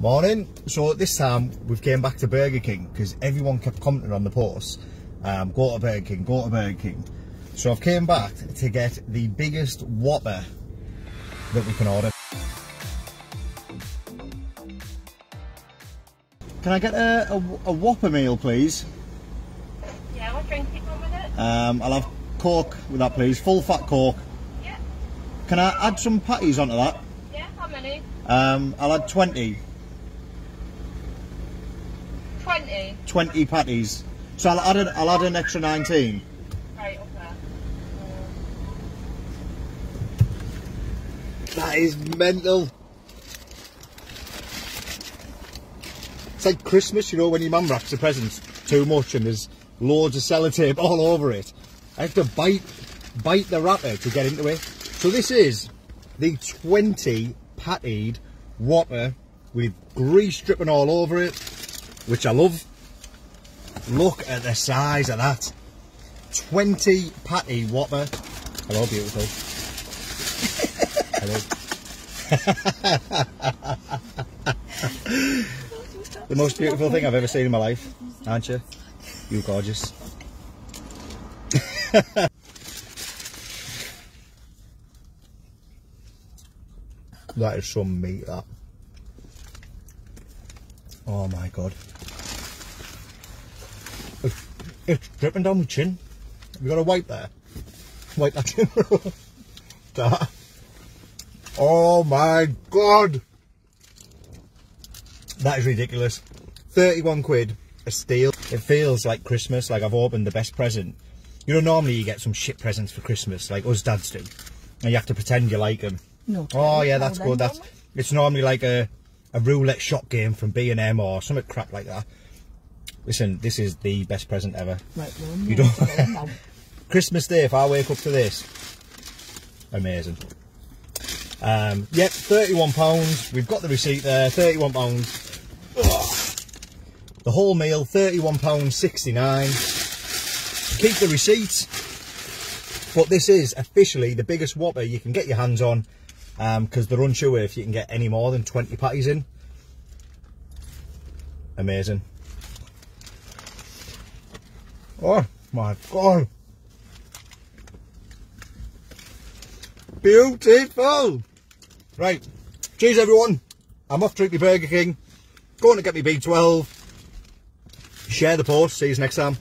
Morning. So this time we've came back to Burger King because everyone kept commenting on the post, go to Burger King, go to Burger King. So I've came back to get the biggest Whopper that we can order. Can I get a Whopper meal, please? Yeah, what drink do you want with it? I'll have Coke with that, please. Full fat Coke. Yeah. Can I add some patties onto that? Yeah, how many? I'll add 20. 20 patties. So I'll add an extra 19. Right, up there. That is mental. It's like Christmas, you know, when your mum wraps the presents too much and there's loads of sellotape all over it. I have to bite the wrapper to get into it. So this is the 20 pattied Whopper with grease dripping all over it, which I love. Look at the size of that. 20 patty Whopper. Hello, beautiful. Hello. The most beautiful thing I've ever seen in my life, aren't you? You're gorgeous. That is some meat, that. Oh my God. It's dripping down my chin. Have you got a wipe there? Wipe that chin. That. Oh my God. That is ridiculous. 31 quid a steal. It feels like Christmas, like I've opened the best present. You know, normally you get some shit presents for Christmas, like us dads do. And you have to pretend you like them. No. Oh yeah, that's good. That's. It's normally like a roulette shot game from B&M or something crap like that. Listen, this is the best present ever. Right, well, you don't. Christmas Day, if I wake up to this, amazing. Yep, £31. We've got the receipt there. £31. Ugh. The whole meal, £31.69. Keep the receipt. But this is officially the biggest Whopper you can get your hands on. Because they're unsure if you can get any more than 20 patties in. Amazing. Oh my God. Beautiful. Right. Cheers, everyone. I'm off to Burger King. Going to get me B12. Share the post. See you next time.